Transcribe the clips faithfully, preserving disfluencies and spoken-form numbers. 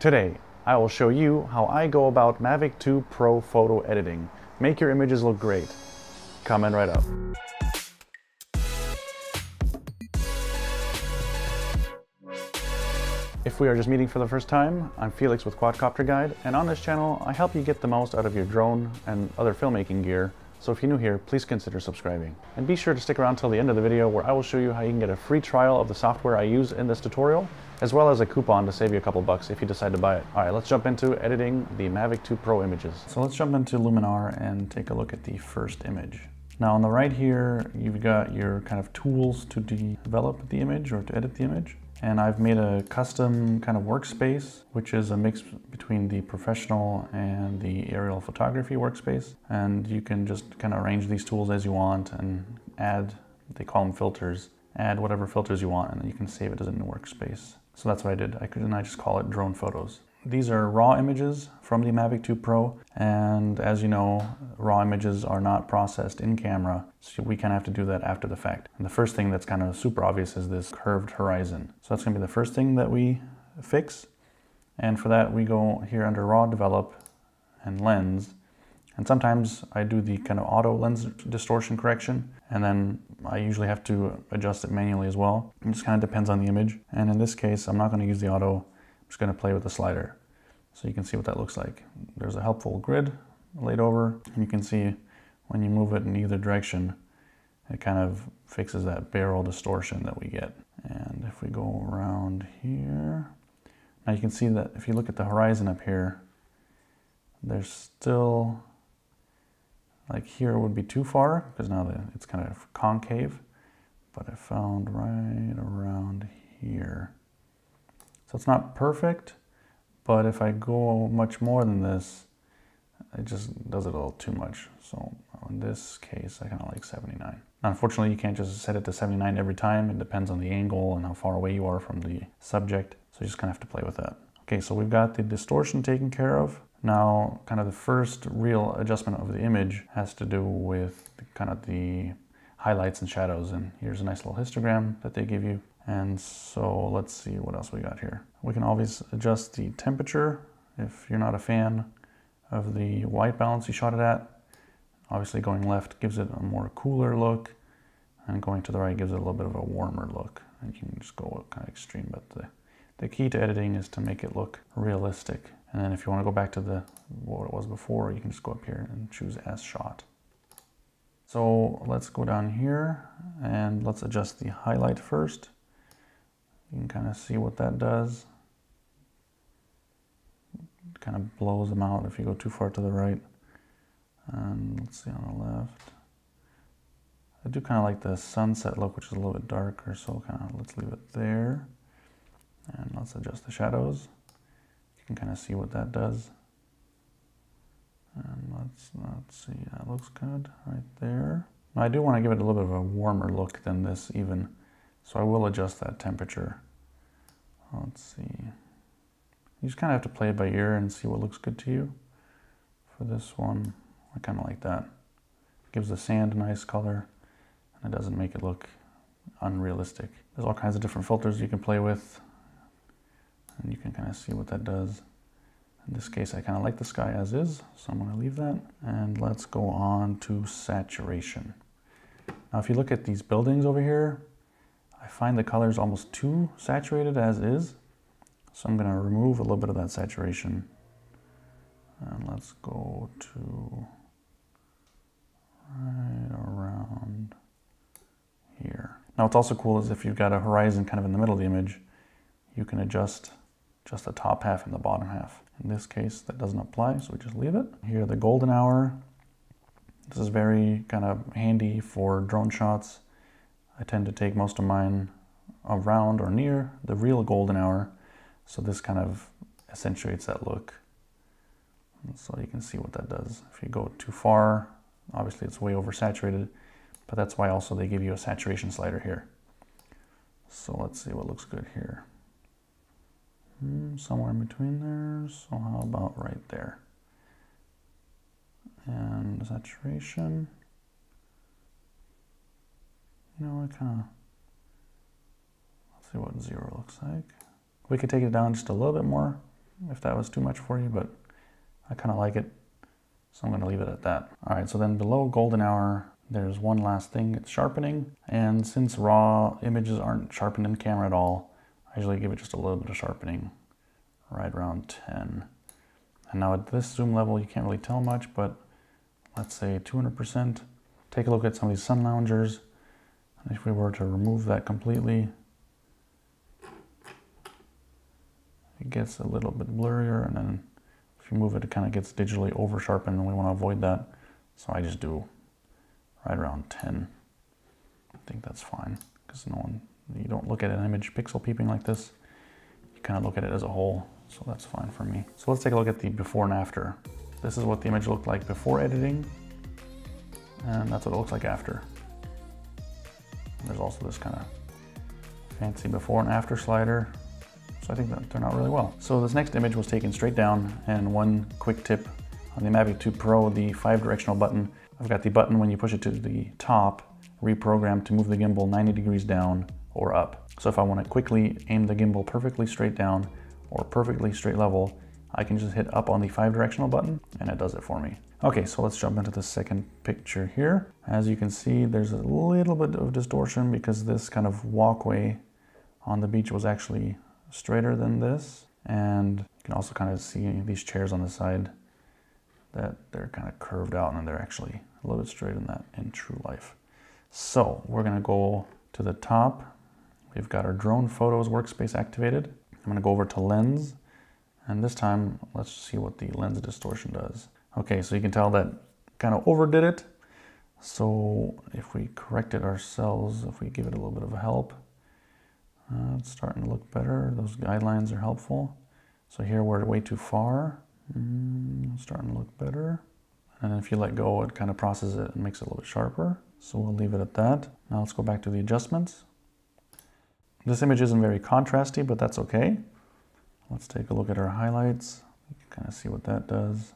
Today, I will show you how I go about Mavic two Pro photo editing. Make your images look great. Comment right up. If we are just meeting for the first time, I'm Felix with Quadcopter Guide, and on this channel, I help you get the most out of your drone and other filmmaking gear. So if you're new here, please consider subscribing. And be sure to stick around till the end of the video where I will show you how you can get a free trial of the software I use in this tutorial, as well as a coupon to save you a couple bucks if you decide to buy it. All right, let's jump into editing the Mavic two Pro images. So let's jump into Luminar and take a look at the first image. Now on the right here, you've got your kind of tools to de develop the image or to edit the image. And I've made a custom kind of workspace, which is a mix between the professional and the aerial photography workspace. And you can just kind of arrange these tools as you want and add, they call them filters, add whatever filters you want, and then you can save it as a new workspace. So that's what I did. I could, and I just call it drone photos. These are raw images from the Mavic two Pro, and as you know, raw images are not processed in camera, so we kind of have to do that after the fact. And the first thing that's kind of super obvious is this curved horizon. So that's going to be the first thing that we fix, and for that we go here under Raw, Develop, and Lens. And sometimes I do the kind of auto lens distortion correction, and then I usually have to adjust it manually as well. It just kind of depends on the image, and in this case I'm not going to use the auto. I'm just going to play with the slider so you can see what that looks like. There's a helpful grid laid over, and you can see when you move it in either direction, it kind of fixes that barrel distortion that we get. And if we go around here, now you can see that if you look at the horizon up here, there's still, like here would be too far because now the, it's kind of concave, but I found right around here. So it's not perfect, but if I go much more than this, it just does it a little too much. So in this case, I kind of like seventy-nine. Now, unfortunately, you can't just set it to seventy-nine every time. It depends on the angle and how far away you are from the subject. So you just kind of have to play with that. Okay, so we've got the distortion taken care of. Now, kind of the first real adjustment of the image has to do with the, kind of the highlights and shadows. And here's a nice little histogram that they give you. And so let's see what else we got here. We can always adjust the temperature if you're not a fan of the white balance you shot it at. Obviously going left gives it a more cooler look, and going to the right gives it a little bit of a warmer look. And you can just go kind of extreme, but the, the key to editing is to make it look realistic. And then if you want to go back to the what it was before, you can just go up here and choose as shot. So let's go down here and let's adjust the highlight first. You can kind of see what that does. It kind of blows them out if you go too far to the right. And let's see on the left. I do kind of like the sunset look, which is a little bit darker, so kind of let's leave it there. And let's adjust the shadows. You can kind of see what that does. And let's, let's see, that looks good right there. Now I do want to give it a little bit of a warmer look than this even. So I will adjust that temperature. Let's see. You just kind of have to play it by ear and see what looks good to you. For this one, I kind of like that. It gives the sand a nice color, and it doesn't make it look unrealistic. There's all kinds of different filters you can play with, and you can kind of see what that does. In this case, I kind of like the sky as is, so I'm going to leave that. And let's go on to saturation. Now, if you look at these buildings over here, I find the color is almost too saturated as is, so I'm going to remove a little bit of that saturation. And let's go to right around here. Now what's also cool is if you've got a horizon kind of in the middle of the image, you can adjust just the top half and the bottom half. In this case, that doesn't apply, so we just leave it. Here, the golden hour. This is very kind of handy for drone shots. I tend to take most of mine around or near the real golden hour, so this kind of accentuates that look. And so you can see what that does. If you go too far, obviously it's way oversaturated, but that's why also they give you a saturation slider here. So let's see what looks good here. Hmm, somewhere in between there, so how about right there? And saturation. You know, I kind of, let's see what zero looks like. We could take it down just a little bit more, if that was too much for you, but I kind of like it, so I'm going to leave it at that. All right, so then below golden hour, there's one last thing, it's sharpening. And since raw images aren't sharpened in camera at all, I usually give it just a little bit of sharpening, right around ten. And now at this zoom level, you can't really tell much, but let's say two hundred percent. Take a look at some of these sun loungers. And if we were to remove that completely, it gets a little bit blurrier, and then if you move it, it kind of gets digitally over sharpened, and we want to avoid that. So I just do right around ten. I think that's fine, because no one, you don't look at an image pixel peeping like this. You kind of look at it as a whole, so that's fine for me. So let's take a look at the before and after. This is what the image looked like before editing, and that's what it looks like after. And there's also this kind of fancy before and after slider. So I think that turned out really well. So this next image was taken straight down, and one quick tip on the Mavic two Pro, the five directional button. I've got the button, when you push it to the top, reprogrammed to move the gimbal ninety degrees down or up. So if I want to quickly aim the gimbal perfectly straight down or perfectly straight level, I can just hit up on the five directional button and it does it for me. Okay, so let's jump into the second picture here. As you can see, there's a little bit of distortion because this kind of walkway on the beach was actually straighter than this. And you can also kind of see these chairs on the side that they're kind of curved out, and they're actually a little bit straighter than that in true life. So we're gonna go to the top. We've got our drone photos workspace activated. I'm gonna go over to lens, and this time let's see what the lens distortion does. Okay, so you can tell that kind of overdid it. So if we correct it ourselves, if we give it a little bit of help, uh, it's starting to look better. Those guidelines are helpful. So here we're way too far. Mm, starting to look better. And if you let go, it kind of processes it and makes it a little bit sharper. So we'll leave it at that. Now let's go back to the adjustments. This image isn't very contrasty, but that's okay. Let's take a look at our highlights. You can kind of see what that does.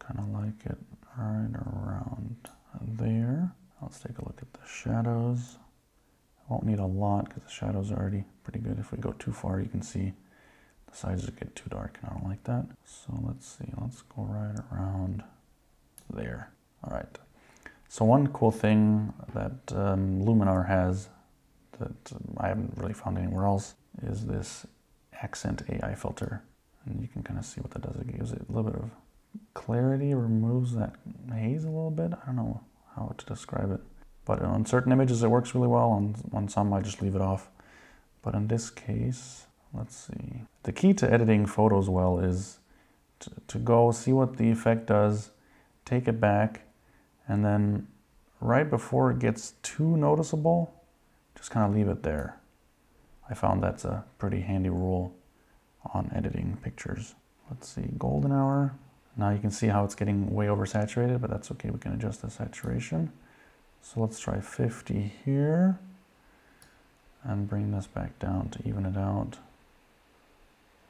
Kind of like it right around there. Let's take a look at the shadows. I won't need a lot because the shadows are already pretty good. If we go too far, you can see the sides get too dark, and I don't like that. So let's see, let's go right around there. All right. So one cool thing that um, Luminar has that um, I haven't really found anywhere else is this Accent A I filter. And you can kind of see what that does. It gives it a little bit of clarity, removes that haze a little bit. I don't know how to describe it. But on certain images, it works really well. On, on some, I just leave it off. But in this case, let's see. The key to editing photos well is to, to go see what the effect does, take it back, and then right before it gets too noticeable, just kind of leave it there. I found that's a pretty handy rule on editing pictures. Let's see, golden hour. Now you can see how it's getting way oversaturated, but that's okay, we can adjust the saturation. So let's try fifty here and bring this back down to even it out.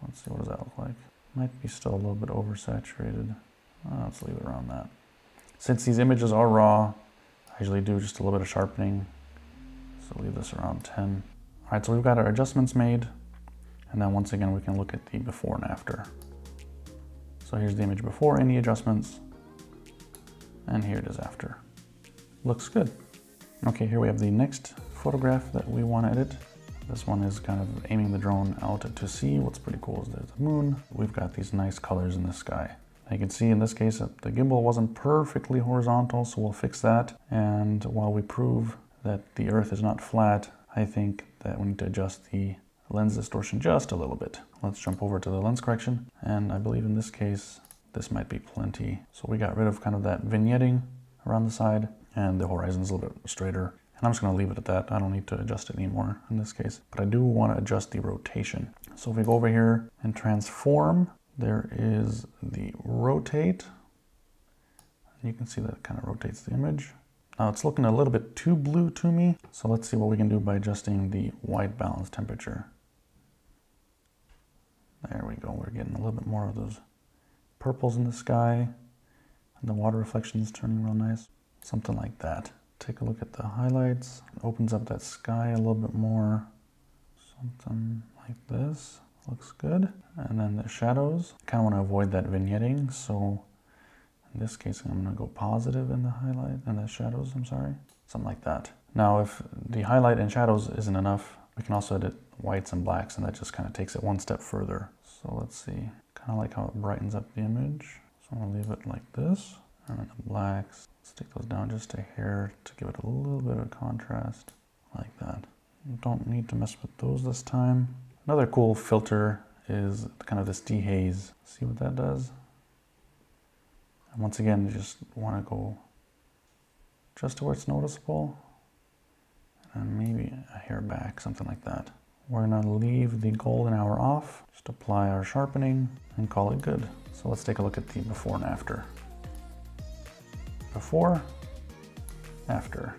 Let's see, what does that look like? Might be still a little bit oversaturated. Uh, let's leave it around that. Since these images are raw, I usually do just a little bit of sharpening. So leave this around ten. All right, so we've got our adjustments made. And then once again, we can look at the before and after. So here's the image before any adjustments. And here it is after. Looks good. Okay, here we have the next photograph that we want to edit. This one is kind of aiming the drone out to sea. What's pretty cool is there's the moon. We've got these nice colors in the sky. Now you can see in this case that the gimbal wasn't perfectly horizontal, so we'll fix that. And while we prove that the Earth is not flat, I think that we need to adjust the lens distortion just a little bit. Let's jump over to the lens correction. And I believe in this case, this might be plenty. So we got rid of kind of that vignetting around the side, and the horizon's a little bit straighter. And I'm just gonna leave it at that. I don't need to adjust it anymore in this case, but I do wanna adjust the rotation. So if we go over here and transform, there is the rotate. You can see that it kind of rotates the image. Now it's looking a little bit too blue to me. So let's see what we can do by adjusting the white balance temperature. There we go, we're getting a little bit more of those purples in the sky, and the water reflection is turning real nice, something like that. Take a look at the highlights. It opens up that sky a little bit more, something like this. looks good. And then the shadows, I kind of want to avoid that vignetting, so in this case I'm going to go positive in the highlight and the shadows, I'm sorry, something like that. Now if the highlight and shadows isn't enough, we can also edit whites and blacks, and that just kind of takes it one step further. So let's see, kind of like how it brightens up the image. So I'm going to leave it like this, and then the blacks, let's take those down just a hair to give it a little bit of contrast, like that. You don't need to mess with those this time. Another cool filter is kind of this dehaze. See what that does? And once again, you just want to go just to where it's noticeable, and maybe a hair back, something like that. We're going to leave the golden hour off, just apply our sharpening and call it good. So let's take a look at the before and after. Before, after.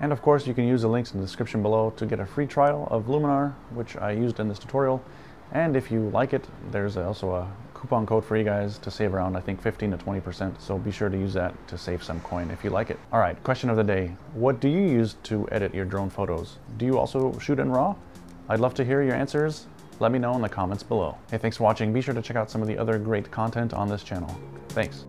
And of course, you can use the links in the description below to get a free trial of Luminar, which I used in this tutorial. And if you like it, there's also a coupon code for you guys to save around, I think, fifteen to twenty percent. So be sure to use that to save some coin if you like it. All right, question of the day. What do you use to edit your drone photos? Do you also shoot in RAW? I'd love to hear your answers. Let me know in the comments below. Hey, thanks for watching. Be sure to check out some of the other great content on this channel. Thanks.